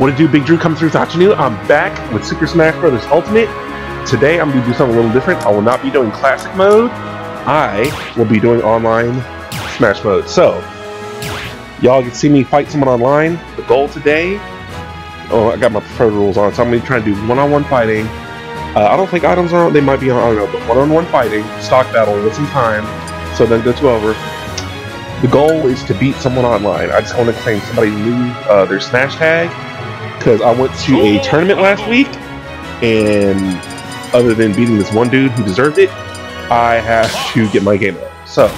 What it do, Big Drew coming through Tachinu. I'm back with Super Smash Bros. Ultimate. Today I'm going to do something a little different. I will not be doing classic mode. I will be doing online Smash mode. So, y'all can see me fight someone online. The goal today... Oh, I got my preferred rules on, so I'm going to try to do one-on-one fighting. I don't think items are on, they might be on, I don't know, but one-on-one fighting, stock battle with some time, so then go to over. The goal is to beat someone online. I just want to claim somebody knew their Smash tag, because I went to a tournament last week, and other than beating this one dude who deserved it, I have to get my game up. So,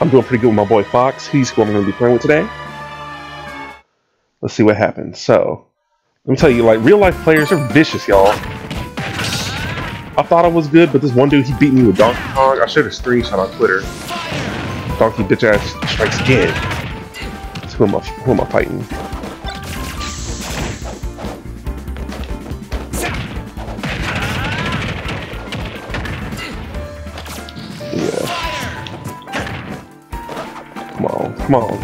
I'm doing pretty good with my boy Fox. He's who I'm going to be playing with today. Let's see what happens. So, let me tell you, like, real life players are vicious, y'all. I thought I was good, but this one dude, he beat me with Donkey Kong. I shared a screenshot on Twitter. Donkey bitch ass strikes again. So who am I fighting? Yeah. Come on, come on.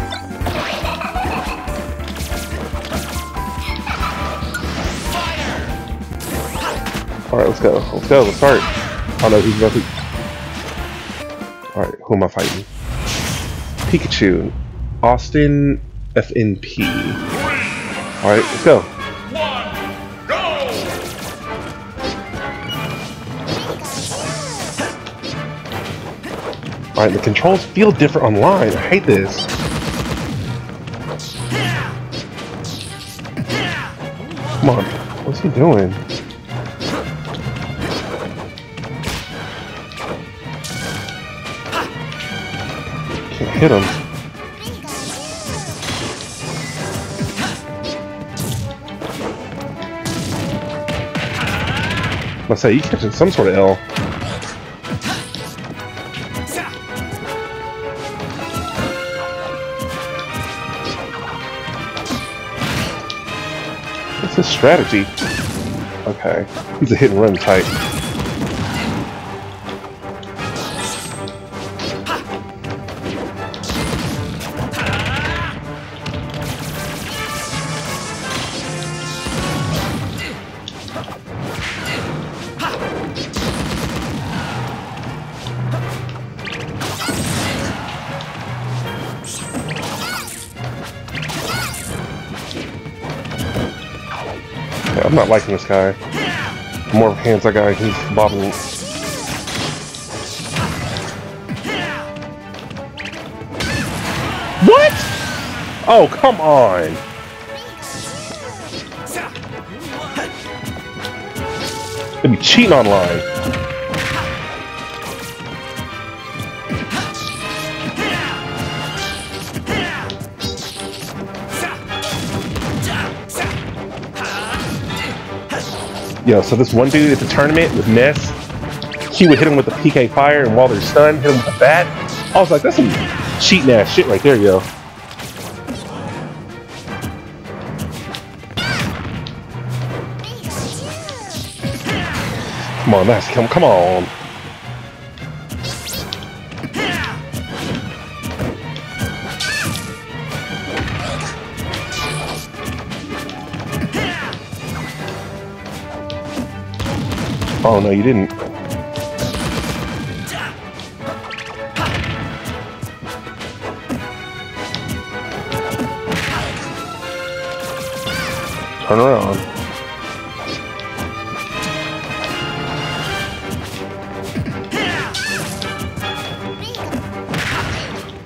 Alright, let's go. Let's go. Let's start. Oh no, he's about to... Alright, who am I fighting? Pikachu. Austin FNP. Alright, let's go. Alright, the controls feel different online. I hate this. Come on. What's he doing? Hit him. I say, he's catching some sort of L. What's his strategy? Okay, he's a hit and run type. I'm not liking this guy. The more hands I got, he's bobbing. What? Oh, come on! They be cheating online. Yo, so this one dude at the tournament with Ness, he would hit him with a PK fire, and while they're stunned, hit him with a bat. I was like, that's some cheating ass shit right there, yo. Come on, Ness, come on. Oh no, you didn't. Turn around.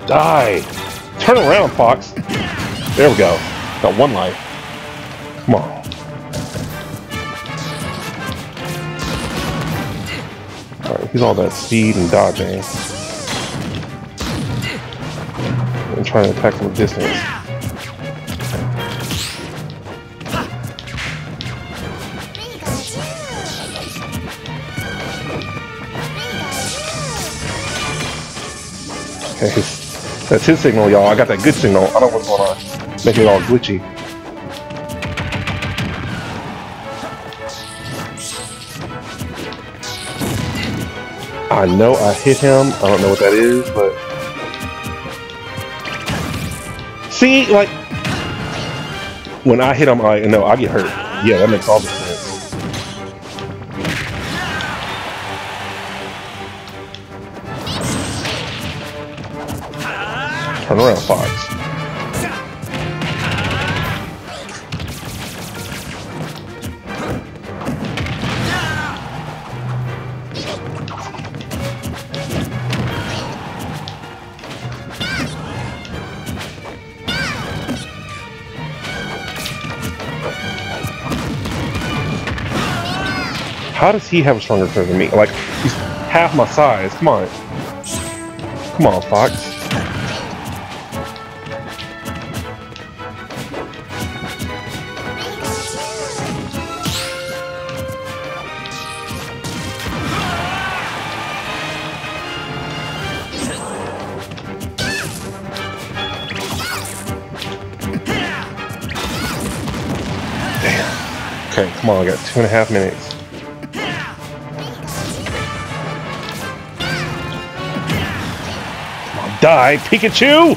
Die! Turn around, Fox! There we go. Got one life. Come on. He's all that speed and dodging. And trying to attack from a distance. Okay, that's his signal, y'all. I got that good signal. I don't know what's going on. Making it all glitchy. I know I hit him. I don't know what that is, but see, like, When I hit him, I get hurt. Yeah, that makes all the sense. Turn around, Fox. How does he have a stronger curve than me? Like, he's half my size. Come on. Come on, Fox. Damn. Okay, come on. I got 2.5 minutes. Die, Pikachu!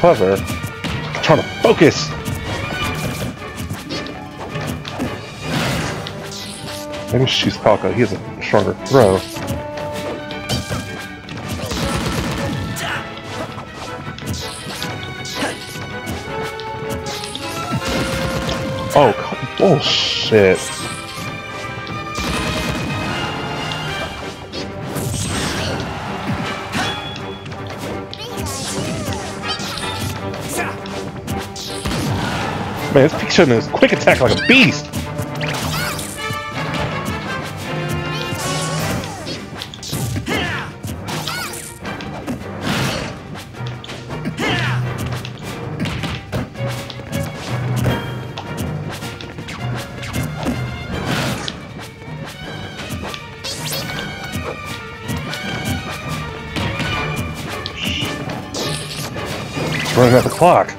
Clever. I'm trying to focus. Let me choose Falco. He has a stronger throw. Oh, bullshit. Man, this Pikachu in this quick attack like a beast. Running out the clock.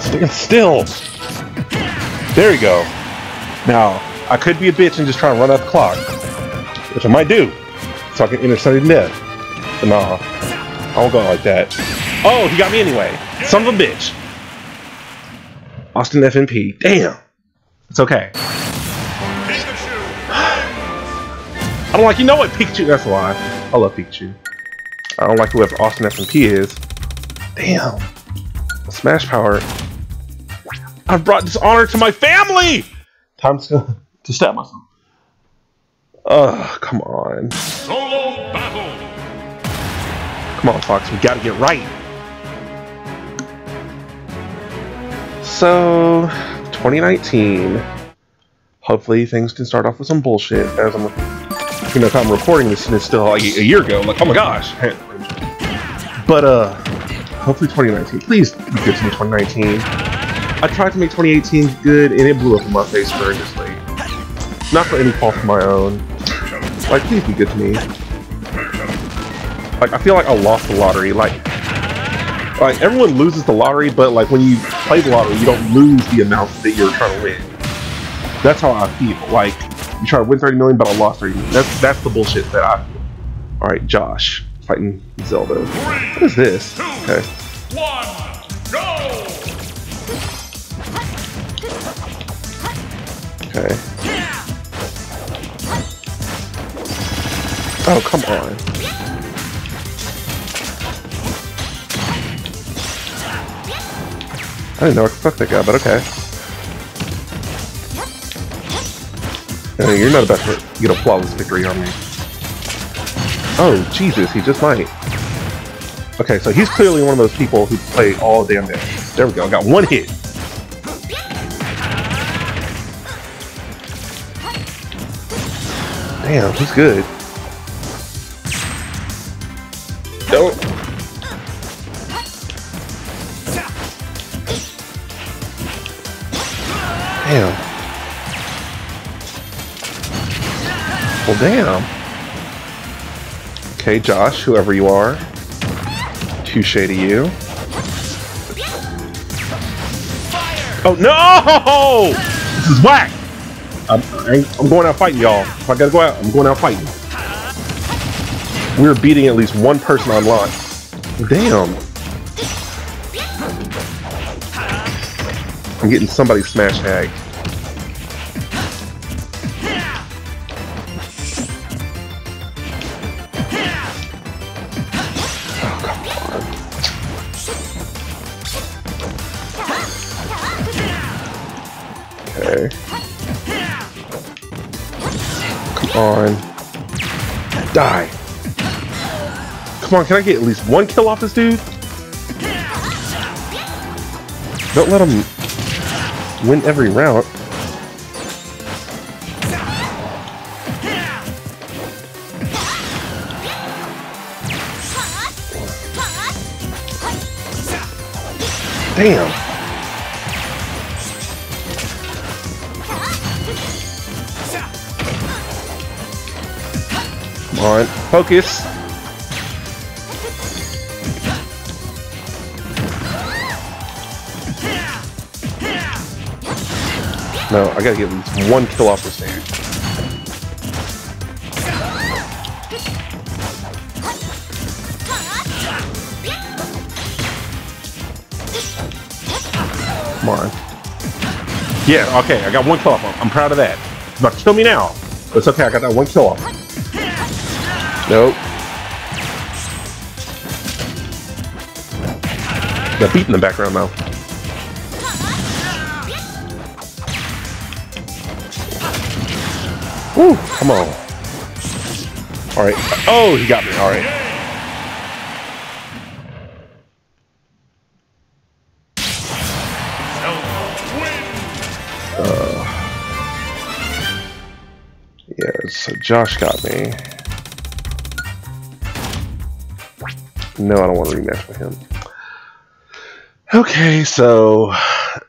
Sticking still. There you go. Now, I could be a bitch and just try to run out the clock, which I might do, so I can intercept him dead. But nah, I won't go like that. Oh, he got me anyway. Son of a bitch. Austin FNP. Damn. It's okay. I don't like, you know what, Pikachu, that's a lie. I love Pikachu. I don't like whoever Austin FNP is. Damn. Smash power. I've brought dishonor to my family! Time to stab myself. Ugh, come on. Solo battle. Come on, Fox, we gotta get right. So, 2019. Hopefully things can start off with some bullshit as I'm... You know, if I'm recording this and it's still like a year ago, I'm like, oh my gosh. But, hopefully 2019. Please be good to me, 2019. I tried to make 2018 good, and it blew up in my face furiously. Not for any fault of my own. Like, please be good to me. Like, I feel like I lost the lottery. Like everyone loses the lottery, but, like, when you play the lottery, you don't lose the amount that you're trying to win. That's how I feel. Like, you try to win 30 million, but I lost 30 million. That's the bullshit that I feel. All right, Josh fighting Zelda. What is this? Okay. 3, 2, 1, go. Okay. Oh, come on. I didn't know I could fuck that guy, but okay. You're not about to get a flawless victory on me. Oh, Jesus, he just might. Okay, so he's clearly one of those people who play all damn day. There we go, I got one hit. Damn, he's good. Don't. Damn. Well, damn. Okay, Josh, whoever you are. Touché to you. Oh no! This is whack. I'm going out fighting, y'all. If I gotta go out, I'm going out fighting. We're beating at least one person online. Damn. I'm getting somebody's smash tag. Okay. Come on. Die. Come on, can I get at least one kill off this dude? Don't let him win every round. Damn. All right, focus. No, I gotta get at least one kill off this dude. Come on. Yeah, okay, I got one kill off him. I'm proud of that. He's about to kill me now. But it's okay, I got that one kill off. Nope. Got beat in the background though. Woo, come on. Alright. Oh, he got me. Alright. Yeah, so Josh got me. No, I don't want to rematch with him. Okay, so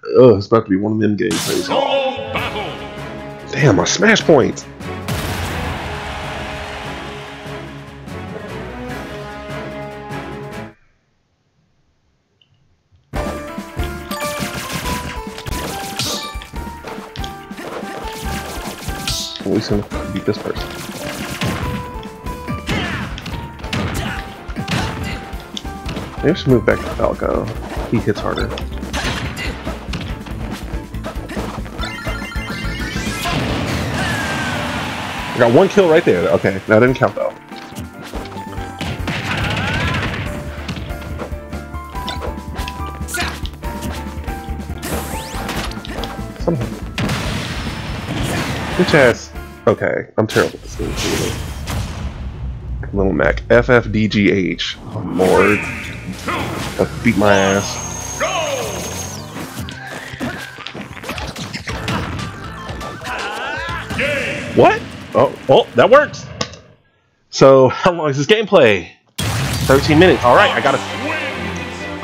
it's about to be one of them games. Damn, my smash points. At least I'm gonna beat this person. Maybe I should move back to Falco. He hits harder. I got one kill right there. Okay, that didn't count though. Somehow. Bitch ass. Okay, I'm terrible at this game. Little Mac. FFDGH. Oh, Lord. I'll beat my ass. Go! What? Oh, that works. So, how long is this gameplay? 13 minutes. All right, I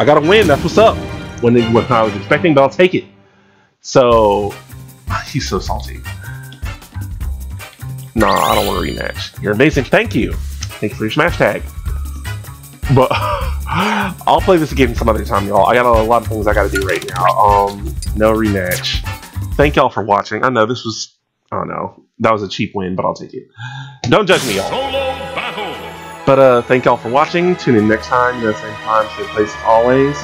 gotta win. That's what's up. When I was expecting, but I'll take it. So, he's so salty. Nah, I don't want to rematch. You're amazing. Thank you. Thank you for your smash tag. But I'll play this again some other time, y'all. I got a lot of things I gotta do right now. No rematch. Thank y'all for watching. I know this was, I don't know, that was a cheap win, but I'll take it. Don't judge me, y'all. But thank y'all for watching. Tune in next time, the same time, same place as always.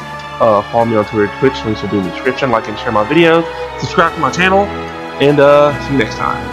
Follow me on Twitter, Twitch. Links will be in the description. Like and share my videos. Subscribe to my channel, and see you next time.